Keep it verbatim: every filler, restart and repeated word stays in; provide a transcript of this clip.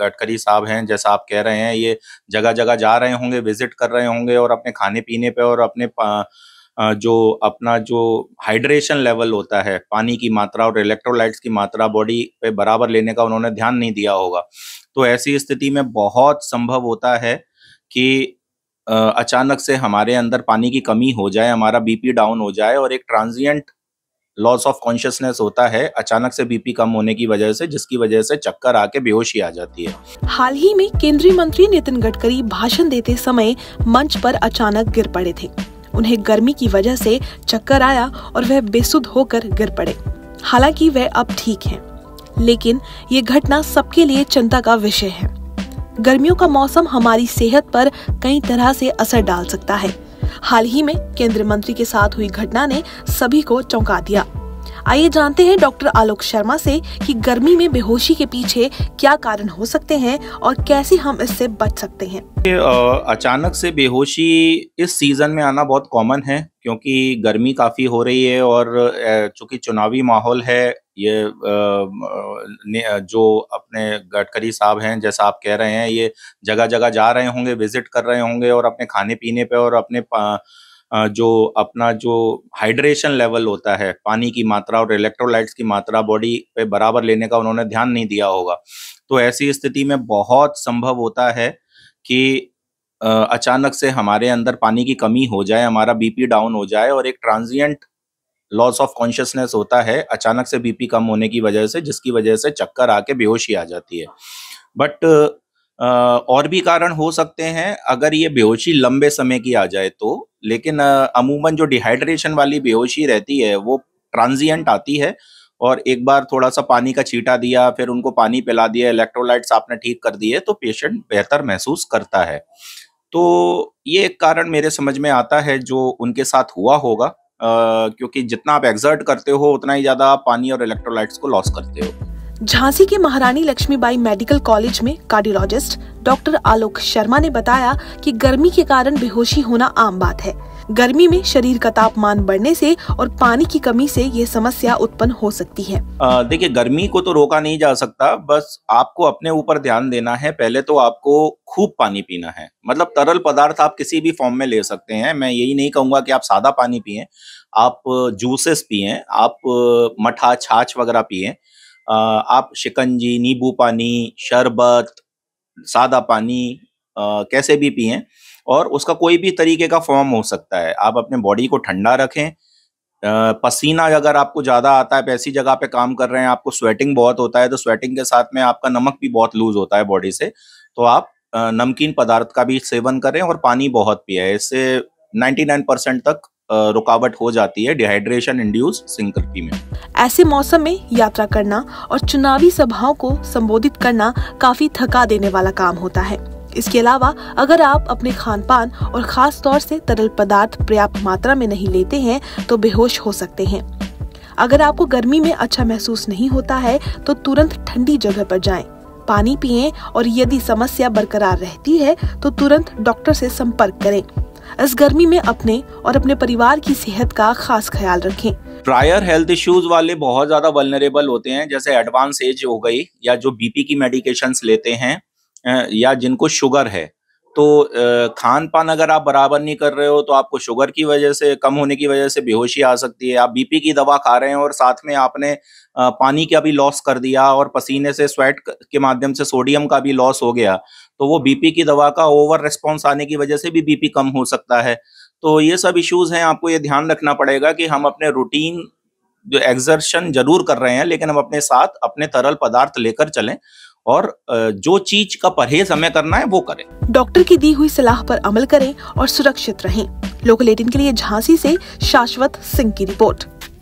गडकरी साहब हैं, जैसा आप कह रहे हैं, ये जगह जगह जा रहे होंगे, विजिट कर रहे होंगे और अपने खाने पीने पे और अपने जो अपना जो हाइड्रेशन लेवल होता है, पानी की मात्रा और इलेक्ट्रोलाइट्स की मात्रा बॉडी पे बराबर लेने का उन्होंने ध्यान नहीं दिया होगा। तो ऐसी स्थिति में बहुत संभव होता है कि अचानक से हमारे अंदर पानी की कमी हो जाए, हमारा बीपी डाउन हो जाए और एक ट्रांजिएंट लॉस ऑफ कॉन्शियसनेस होता है अचानक से बीपी कम होने की वजह से, जिसकी वजह से चक्कर आके बेहोशी आ जाती है। हाल ही में केंद्रीय मंत्री नितिन गडकरी भाषण देते समय मंच पर अचानक गिर पड़े थे। उन्हें गर्मी की वजह से चक्कर आया और वह बेसुध होकर गिर पड़े। हालांकि वह अब ठीक हैं, लेकिन ये घटना सबके लिए चिंता का विषय है। गर्मियों का मौसम हमारी सेहत पर कई तरह से असर डाल सकता है। हाल ही में केंद्रीय मंत्री के साथ हुई घटना ने सभी को चौंका दिया। आइए जानते हैं डॉक्टर आलोक शर्मा से कि गर्मी में बेहोशी के पीछे क्या कारण हो सकते हैं और कैसे हम इससे बच सकते हैं। अचानक से बेहोशी इस सीजन में आना बहुत कॉमन है, क्योंकि गर्मी काफी हो रही है और चूंकि चुनावी माहौल है। ये जो अपने गडकरी साहब हैं, जैसा आप कह रहे हैं, ये जगह जगह जा रहे होंगे, विजिट कर रहे होंगे और अपने खाने पीने पे और अपने जो अपना जो हाइड्रेशन लेवल होता है, पानी की मात्रा और इलेक्ट्रोलाइट्स की मात्रा बॉडी पे बराबर लेने का उन्होंने ध्यान नहीं दिया होगा। तो ऐसी स्थिति में बहुत संभव होता है कि अचानक से हमारे अंदर पानी की कमी हो जाए, हमारा बीपी डाउन हो जाए और एक ट्रांजिएंट लॉस ऑफ कॉन्शियसनेस होता है अचानक से बीपी कम होने की वजह से, जिसकी वजह से चक्कर आके बेहोशी आ जाती है। बट और भी कारण हो सकते हैं अगर ये बेहोशी लंबे समय की आ जाए तो, लेकिन अमूमन जो डिहाइड्रेशन वाली बेहोशी रहती है वो ट्रांजिएंट आती है और एक बार थोड़ा सा पानी का छींटा दिया, फिर उनको पानी पिला दिया, इलेक्ट्रोलाइट्स आपने ठीक कर दिए तो पेशेंट बेहतर महसूस करता है। तो ये एक कारण मेरे समझ में आता है जो उनके साथ हुआ होगा, क्योंकि जितना आप एक्सर्ट करते हो उतना ही ज्यादा आप पानी और इलेक्ट्रोलाइट्स को लॉस करते हो। झांसी के महारानी लक्ष्मीबाई मेडिकल कॉलेज में कार्डियोलॉजिस्ट डॉक्टर आलोक शर्मा ने बताया कि गर्मी के कारण बेहोशी होना आम बात है। गर्मी में शरीर का तापमान बढ़ने से और पानी की कमी से ये समस्या उत्पन्न हो सकती है। देखिए, गर्मी को तो रोका नहीं जा सकता, बस आपको अपने ऊपर ध्यान देना है। पहले तो आपको खूब पानी पीना है, मतलब तरल पदार्थ आप किसी भी फॉर्म में ले सकते हैं। मैं यही नहीं कहूँगा कि आप सादा पानी पिए, आप जूसेस पिए, आप मठा छाछ वगैरह पिए, आप शिकंजी, नींबू पानी, शरबत, सादा पानी आ, कैसे भी पिएं और उसका कोई भी तरीके का फॉर्म हो सकता है। आप अपने बॉडी को ठंडा रखें। आ, पसीना अगर आपको ज़्यादा आता है, ऐसी जगह पे काम कर रहे हैं, आपको स्वेटिंग बहुत होता है, तो स्वेटिंग के साथ में आपका नमक भी बहुत लूज होता है बॉडी से, तो आप आ, नमकीन पदार्थ का भी सेवन करें और पानी बहुत पिए। इससे नाइन्टी नाइन परसेंट तक रुकावट हो जाती है डिहाइड्रेशन इंड्यूस सिंकर्पी में। ऐसे मौसम में यात्रा करना और चुनावी सभाओं को संबोधित करना काफी थका देने वाला काम होता है। इसके अलावा अगर आप अपने खान पान और खास तौर से तरल पदार्थ पर्याप्त मात्रा में नहीं लेते हैं तो बेहोश हो सकते हैं। अगर आपको गर्मी में अच्छा महसूस नहीं होता है तो तुरंत ठंडी जगह पर जाएं, पानी पिएं और यदि समस्या बरकरार रहती है तो तुरंत डॉक्टर से संपर्क करें। इस गर्मी में अपने और अपने परिवार की सेहत का खास ख्याल रखें। प्रायर हेल्थ इश्यूज वाले बहुत ज्यादा वल्नरेबल होते हैं, जैसे एडवांस एज हो गई या जो बीपी की मेडिकेशंस लेते हैं या जिनको शुगर है। तो खान पान अगर आप बराबर नहीं कर रहे हो तो आपको शुगर की वजह से कम होने की वजह से बेहोशी आ सकती है। आप बीपी की दवा खा रहे हैं और साथ में आपने पानी का भी लॉस कर दिया और पसीने से, स्वेट के माध्यम से सोडियम का भी लॉस हो गया, तो वो बीपी की दवा का ओवर रिस्पॉन्स आने की वजह से भी बीपी कम हो सकता है। तो ये सब इश्यूज हैं, आपको ये ध्यान रखना पड़ेगा कि हम अपने रूटीन जो एक्सर्शन जरूर कर रहे हैं, लेकिन हम अपने साथ अपने तरल पदार्थ लेकर चलें और जो चीज का परहेज हमें करना है वो करें। डॉक्टर की दी हुई सलाह पर अमल करें और सुरक्षित रहें। लोकल एटीन के लिए झांसी से शाश्वत सिंह की रिपोर्ट।